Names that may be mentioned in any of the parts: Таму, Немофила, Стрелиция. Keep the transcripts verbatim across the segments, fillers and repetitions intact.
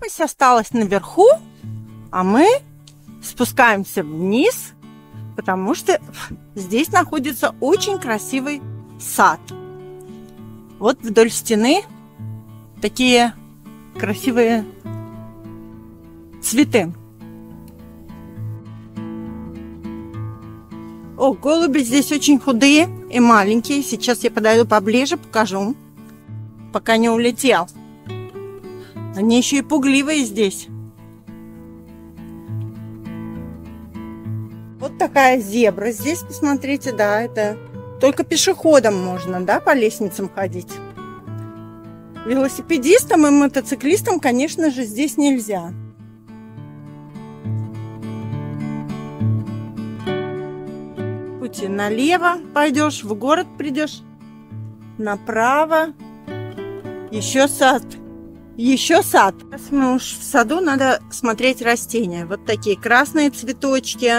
Пусть осталась наверху, а мы спускаемся вниз, потому что здесь находится очень красивый сад. Вот вдоль стены такие красивые цветы. О, голуби здесь очень худые и маленькие. Сейчас я подойду поближе, покажу, пока не улетел. Они еще и пугливые здесь. Вот такая зебра здесь, посмотрите, да, это только пешеходом можно, да, по лестницам ходить. Велосипедистам и мотоциклистам, конечно же, здесь нельзя. Пути налево пойдешь, в город придешь, направо, еще сад. Еще сад. Сейчас мы уж в саду, надо смотреть растения. Вот такие красные цветочки.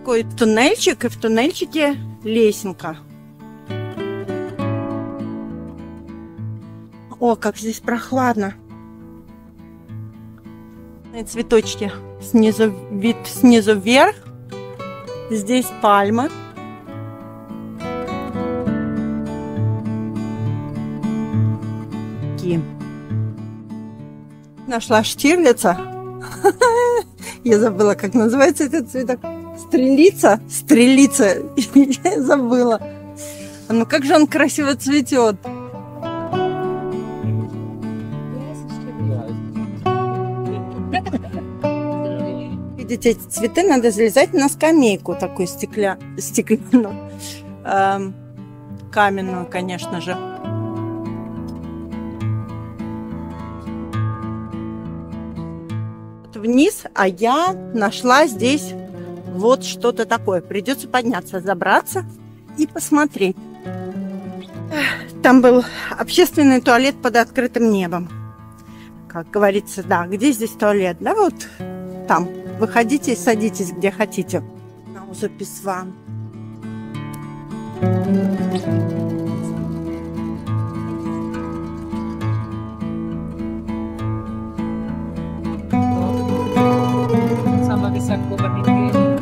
Такой туннельчик, и в туннельчике лесенка. О, как здесь прохладно. Цветочки снизу, вид снизу вверх. Здесь пальмы. Нашла штирлица. Я забыла, как называется этот цветок. Стрелица? Стрелица. Я забыла. Ну как же он красиво цветет. Видите, эти цветы надо залезать на скамейку такую стекля... стеклянную. Эм, каменную, конечно же. Вниз, а я нашла здесь вот что-то такое. Придется подняться, забраться и посмотреть. Там был общественный туалет под открытым небом. Как говорится, да, где здесь туалет? Да, вот там. Выходите и садитесь, где хотите. На узопис вам.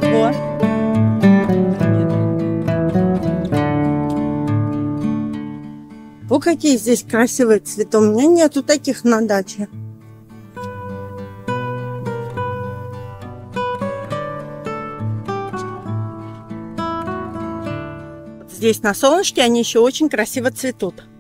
Вот. О, какие здесь красивые цветы. У меня нету таких на даче. Здесь на солнышке они еще очень красиво цветут.